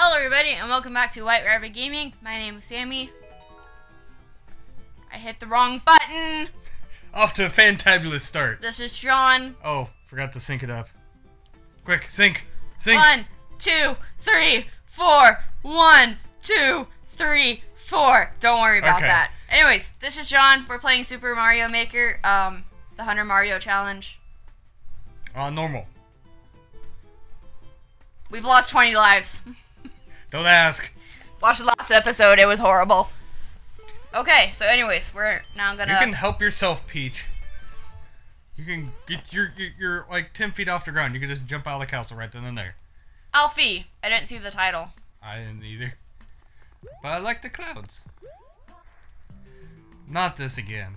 Hello everybody and welcome back to White Rabbit Gaming. My name is Sammy. I hit the wrong button. Off to a fantabulous start. This is John. Oh, forgot to sync it up. Quick, sync. Sync. 1, 2, 3, 4. 1, 2, 3, 4. Don't worry about that. Anyways, this is John. We're playing Super Mario Maker, the 100 Mario Challenge. On normal. We've lost 20 lives. Don't ask. Watch the last episode, it was horrible. Okay, so anyways, we're now gonna... You can help yourself, Peach. You can get you're like 10 feet off the ground. You can just jump out of the castle right then and there. Alfie. I didn't see the title. I didn't either. But I like the clouds. Not this again.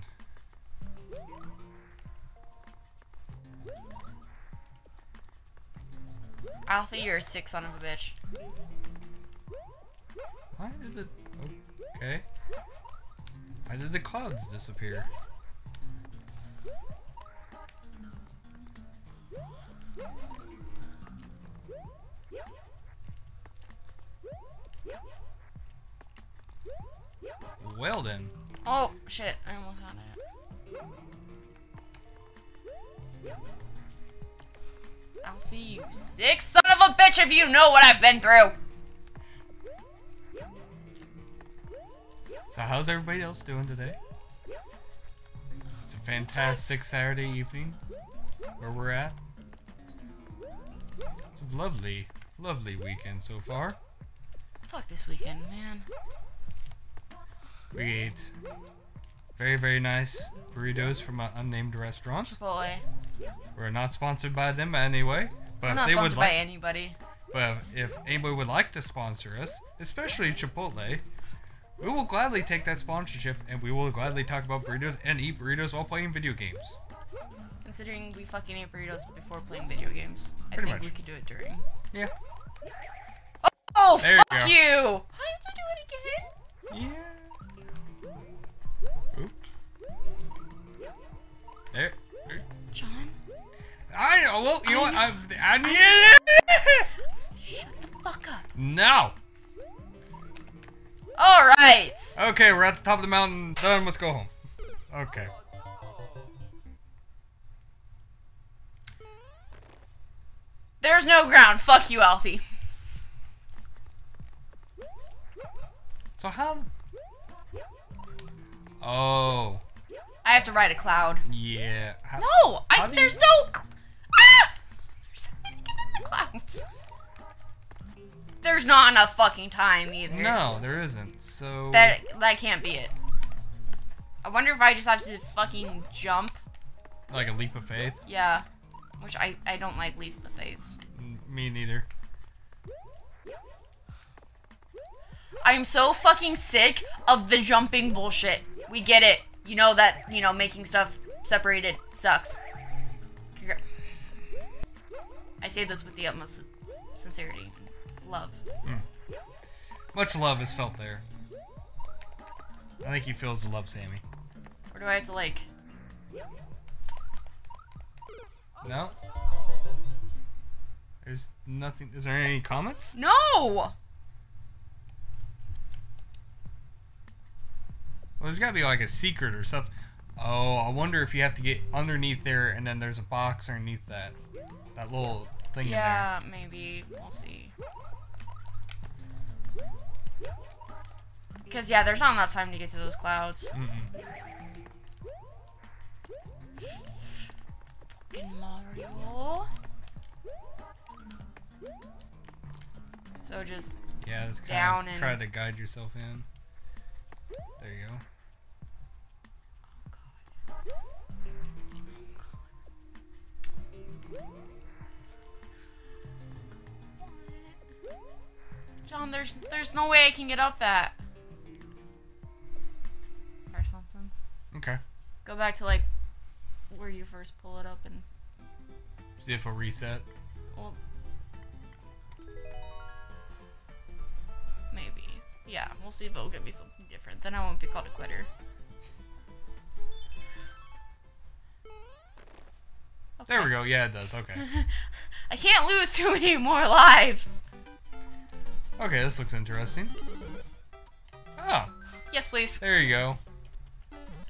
Alfie, you're a sick son of a bitch. Why did the... Okay. Why did the clouds disappear? Well then. Oh, shit. I almost had it. Alfie, you sick son of a bitch if you know what I've been through! So how's everybody else doing today? It's a fantastic Saturday evening where we're at. It's a lovely, lovely weekend so far. Fuck this weekend, man. We ate very, very nice burritos from an unnamed restaurant. Chipotle. We're not sponsored by them anyway. But if they would like, anybody. But if anybody would like to sponsor us, especially Chipotle, we will gladly take that sponsorship, and we will gladly talk about burritos and eat burritos while playing video games. Considering we fucking ate burritos before playing video games, I think we could do it during. Yeah. Oh there fuck you! How did you do it again? Yeah. There. John? I know. Well, you know what? I need it! Shut the fuck up. No! Alright! Okay, we're at the top of the mountain. Done. Let's go home. Okay. There's no ground. Fuck you, Alfie. So how... Oh... I have to ride a cloud. Yeah. How, no! There's no... Ah! There's something to get in the clouds. There's not enough fucking time either. No, there isn't, so... That can't be it. I wonder if I just have to fucking jump. Like a leap of faith? Yeah. Which I don't like leap of faiths. Me neither. I'm so fucking sick of the jumping bullshit. We get it. You know that, you know, making stuff separated sucks. I say this with the utmost sincerity. Love. Mm. Much love is felt there. I think he feels the love, Sammy. Or do I have to, like... No? There's nothing... Is there any comments? No! Well, there's gotta be like a secret or something. Oh, I wonder if you have to get underneath there and then there's a box underneath that. That little thing in there. Yeah, maybe. We'll see. Because, yeah, there's not enough time to get to those clouds. Fucking Mario. So just down and... try to guide yourself in. There you go. John, there's no way I can get up that. Or something. Okay. Go back to like where you first pull it up and see if it'll reset. Well, maybe. Yeah, we'll see if it'll give me something different. Then I won't be called a quitter. Okay. There we go. Yeah, it does. Okay. I can't lose too many more lives. Okay, this looks interesting. Oh. Yes, please. There you go.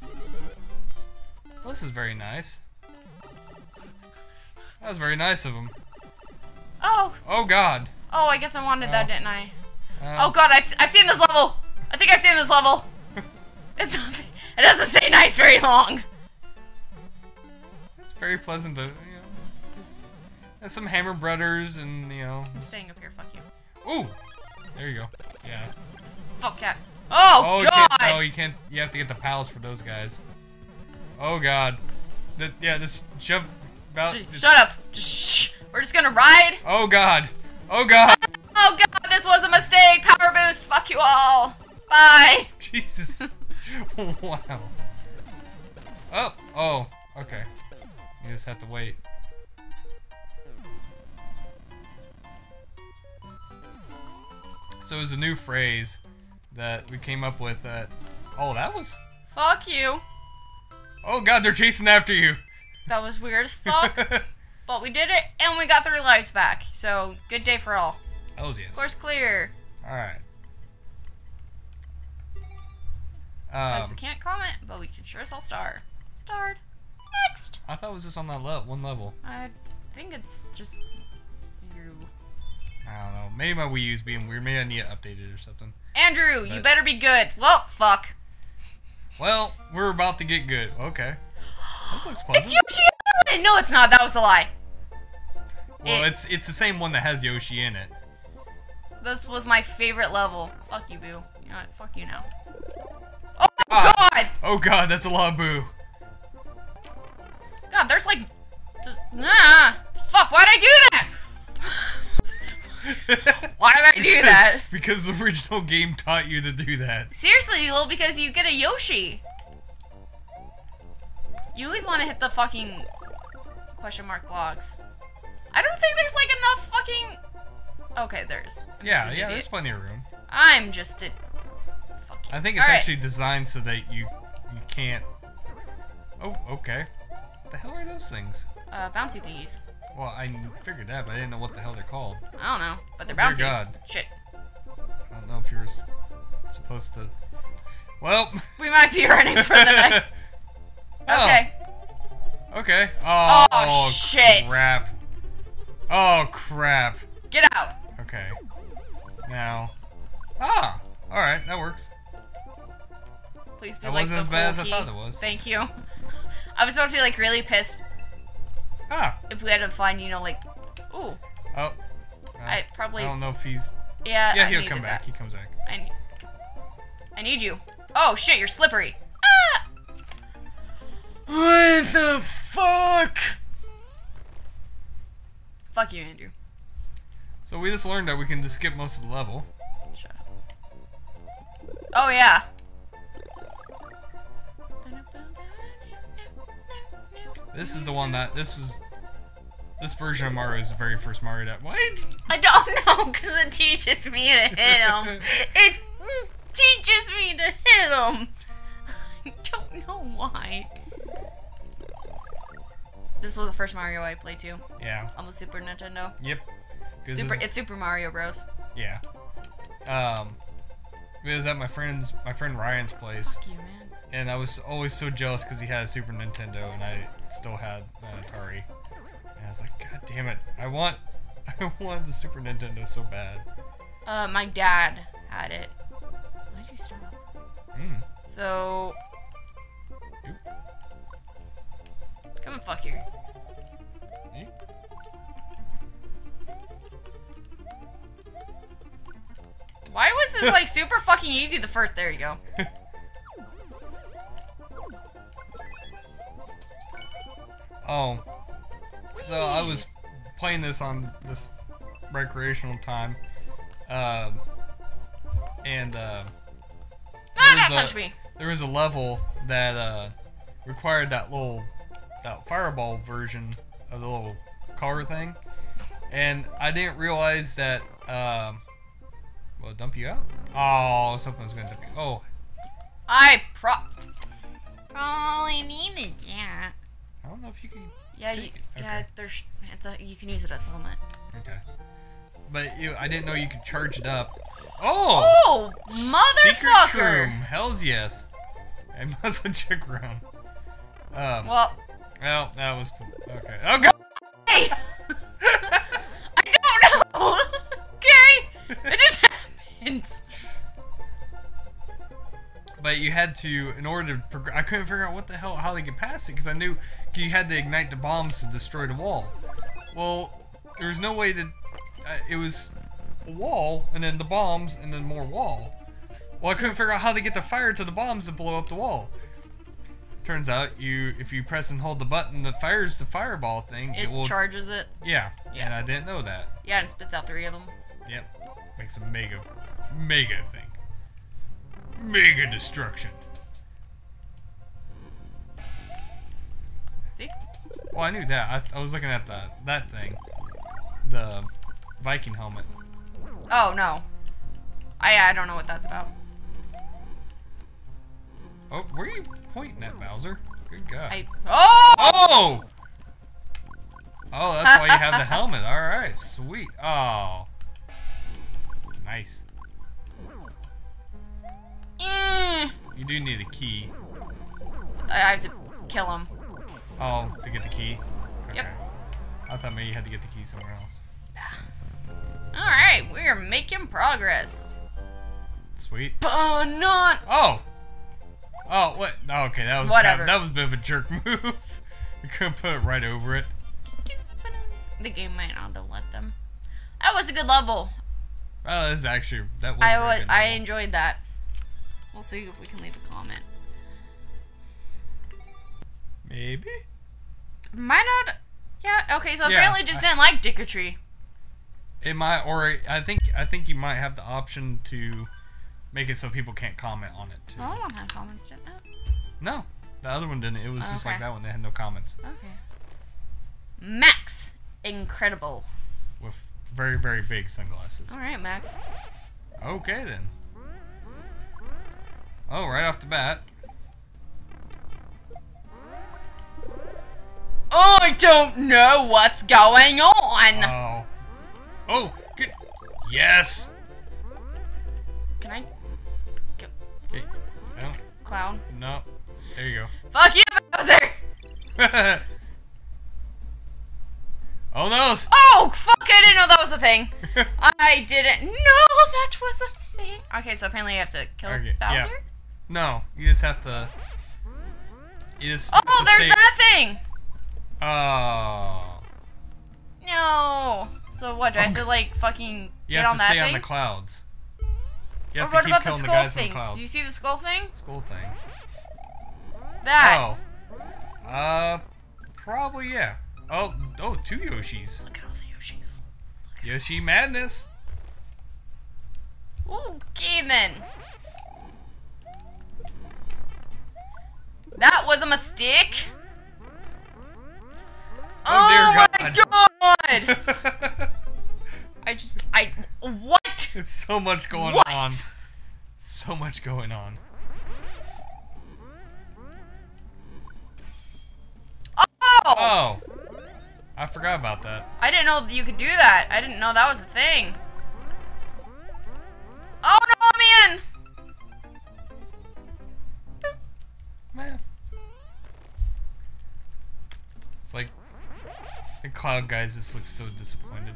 Well, this is very nice. That was very nice of him. Oh! Oh, God. Oh, I guess I wanted that, didn't I? Oh, God, I've seen this level! I think I've seen this level! It doesn't stay nice very long! It's very pleasant to, you know, there's some Hammer Brothers and, you know... I'm staying up here, fuck you. Ooh! There you go. Yeah. Fuck cat. Oh, God! Oh, you can't... You have to get the pals for those guys. Oh, God. Yeah, this... Shut up! We're just gonna ride! Oh, God! Oh, God! Oh, God! This was a mistake! Power boost! Fuck you all! Bye! Jesus. Wow. Oh! Oh. Okay. You just have to wait. So it was a new phrase that we came up with that... Oh, that was... Fuck you. Oh, God, they're chasing after you! That was weird as fuck. But we did it, and we got 3 lives back. So, good day for all. Oh, yes. Course clear. Alright. Guys, we can't comment, but we can sure as hell star. Starred. Next! I thought it was just on that one level. I think it's just... you. I don't know. Maybe my Wii U's being weird. Maybe I need it updated or something. Andrew, but... you better be good. Well, fuck. Well, we're about to get good. Okay. This looks fun. It's Yoshi Island! No, it's not. That was a lie. Well, it's the same one that has Yoshi in it. This was my favorite level. Fuck you, Boo. You know what? Fuck you now. Oh, God! Oh, God, that's a lot of Boo. God, there's like... just... nah. Fuck, why'd I do that? Why did I do that? Because the original game taught you to do that. Seriously, well, because you get a Yoshi. You always want to hit the fucking question mark blocks. I don't think there's like enough fucking... Okay, there is. Yeah, there's plenty of room. I'm just a... Fuck you. I think it's actually designed so that you can't... Oh, okay. What the hell are those things? Bouncy thingies. Well, I figured that, but I didn't know what the hell they're called. I don't know, but they're bouncy. Dear God. Shit. I don't know if you're supposed to... Well... We might be running for the next... Okay. Oh. Okay. Oh, oh, shit. Crap. Oh, crap. Get out. Okay. Now. Ah. All right. That works. Please be that like wasn't as bad as I thought it was. Thank you. I was about to be like really pissed. Ah. If we had to find, you know, like, ooh. Oh. I probably. I don't know if he's. Yeah. Yeah, he'll come back. He comes back. I need you. Oh shit! You're slippery. Ah. What the fuck? Fuck you, Andrew. So we just learned that we can just skip most of the level. Shut up. Oh, yeah. This is the one that... This version of Mario is the very first Mario that... What? I don't know, because it teaches me to hit him. It teaches me to hit him. I don't know why. This was the first Mario I played too. Yeah. On the Super Nintendo. Yep. It's Super Mario Bros. Yeah. It was at my friend Ryan's place. Fuck you, man. And I was always so jealous because he had a Super Nintendo and I still had an Atari. And I was like, God damn it! I want the Super Nintendo so bad. My dad had it. Why'd you stop? Mm. So. Oop. Come and fuck here. Eh? Why was this like super fucking easy the first? There you go. Oh. So I was playing this on this recreational time. There was a level that required that fireball version of the little car thing, and I didn't realize that, well, dump you out? Oh, something's gonna dump you. Oh. I probably needed that. I don't know if you can... Yeah, you can use it as a helmet. Okay. but ew, I didn't know you could charge it up. Oh! Oh, motherfucker! Secret room. Hells yes. I must have checked room. Well. Well, that was okay. Oh god! Hey! I don't know! Gary! It just happens! But you had to, in order to progress, I couldn't figure out what the hell, how they could pass it, because I knew you had to ignite the bombs to destroy the wall. Well, there was no way to, it was a wall, and then the bombs, and then more wall. Well, I couldn't figure out how they get the fire to the bombs to blow up the wall. Turns out, if you press and hold the button that fires the fireball thing, it will... charges it? Yeah, yeah, and I didn't know that. Yeah, and it spits out 3 of them. Yep, makes a mega, mega thing. Mega destruction. See? Well, I knew that. I was looking at that thing, the Viking helmet. Oh no, I don't know what that's about. Oh, where are you pointing at, Bowser? Good God. Oh! Oh, that's why you have the helmet. All right, sweet. Oh, nice. You do need a key. I have to kill him. Oh, to get the key? Okay. Yep. I thought maybe you had to get the key somewhere else. Alright, we're making progress. Sweet. Banan! Oh! Oh, what? Oh, okay, that was whatever. That was a bit of a jerk move. You couldn't put it right over it. The game might not have let them. That was a good level. Well, that is actually... that was I enjoyed that. We'll see if we can leave a comment. Maybe? Might not... yeah, okay, so yeah, apparently just didn't like Dicketry. It might, or I think you might have the option to make it so people can't comment on it, too. Well, I don't have comments, didn't it? No, the other one didn't. It was just like that one. They had no comments. Okay. Max! Incredible. With very, very big sunglasses. Alright, Max. Okay, then. Oh, right off the bat. I don't know what's going on. Oh. Oh, good. Yes. Can I? Okay. No. Clown. No. There you go. Fuck you, Bowser. Oh, no. Oh, fuck. I didn't know that was a thing. I didn't know that was a thing. Okay, so apparently you have to kill Bowser? Yeah. No, you just have to. Oh, there's that thing! Oh. No. So what? Do I have to like fucking get on that thing? You have to stay on the clouds. You have to keep killing the guys on the clouds. Do you see the skull thing? Skull thing. That. Oh. Probably yeah. Oh, oh, 2 Yoshis. Look at all the Yoshis. Yoshi madness. Okay then. That was a mistake. Oh, dear God. My God! I what? It's so much going on. So much going on. Oh! Oh! I forgot about that. I didn't know you could do that. I didn't know that was a thing. Oh no, man! It's like the cloud guys just look so disappointed.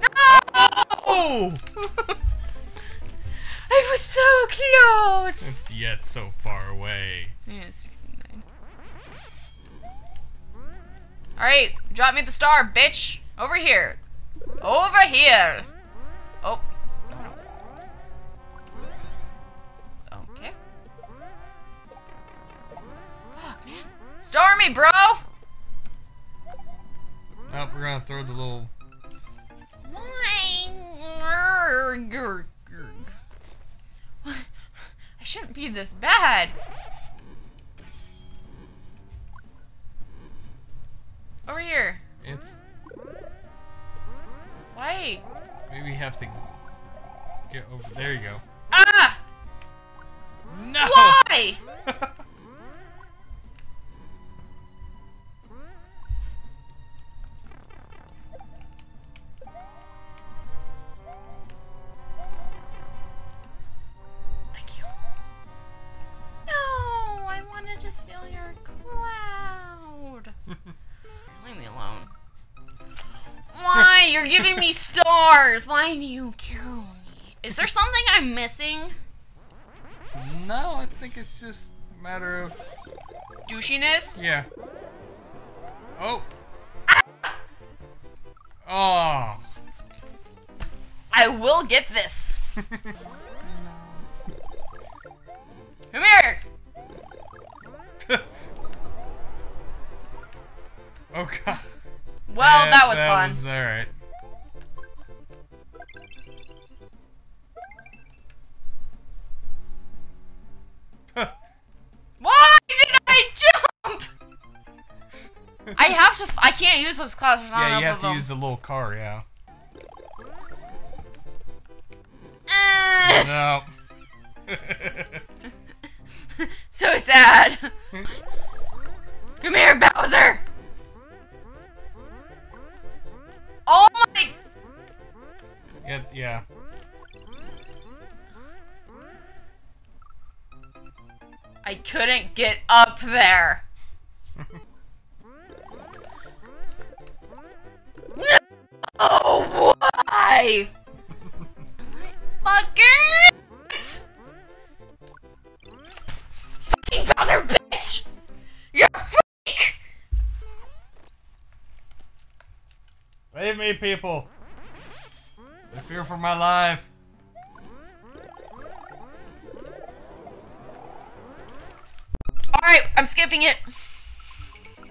No! I was so close. It's yet so far away. Yeah, it's 69. All right, drop me the star, bitch. Over here. Over here. Oh. Star me, bro! Nope, we're gonna throw the little... I shouldn't be this bad. Over here. It's... why? Maybe we have to get over... there you go. Ah! No! Why? you're giving me stars. Why do you kill me? Is there something I'm missing? No, I think it's just a matter of... douchiness? Yeah. Oh. Ah. Oh. I will get this. Come here! Oh god. Well, yeah, that was fun. Was all right. Why did I jump? I have to. I can't use those claws. There's not enough of them. Yeah, you have to use the little car. Yeah. No. So sad. Come here, Bowser. Oh my! Yeah, yeah. I couldn't get up there. No! Why? Fuck it! Fucking Bowser, bitch! You're a freak! Save me, people! I fear for my life. Alright, I'm skipping it. It's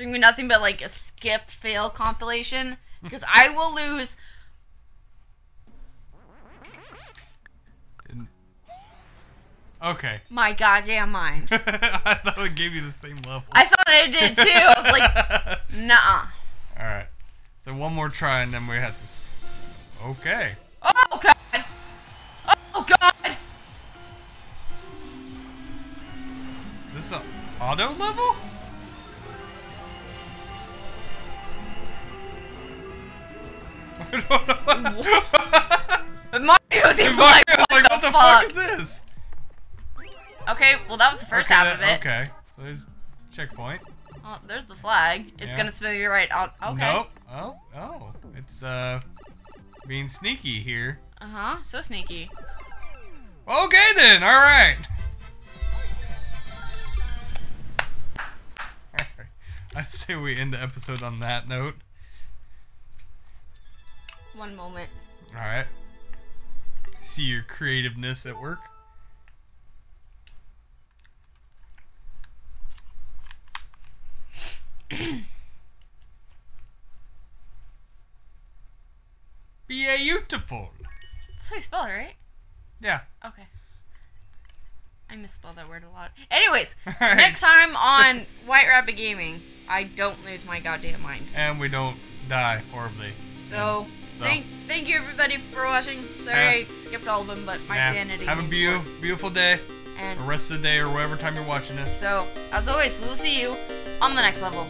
gonna be nothing but like a skip fail compilation, because I will lose. Okay. My goddamn mind. I thought it gave you the same level. I thought it did too. I was like, nah. All right. So one more try, and then we have to. Okay. Oh god. Oh god. Is this an auto level? What? Mario's even like, what the fuck is this? Okay, well that was the first half of it. Okay, so there's checkpoint. Oh, there's the flag. It's gonna spin you right out. Okay. Nope. Oh, oh. It's being sneaky here. Uh-huh, so sneaky. Okay then, alright. I'd say we end the episode on that note. One moment. Alright. See your creativeness at work. Beautiful. That's how you spell it, right? Yeah. Okay. I misspell that word a lot. Anyways, right. Next time on White Rabbit Gaming, I don't lose my goddamn mind. And we don't die horribly. So, thank you everybody for watching. Sorry I skipped all of them, but my sanity. Have a beautiful day. And the rest of the day or whatever time you're watching this. So, as always, we'll see you on the next level.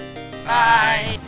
Bye.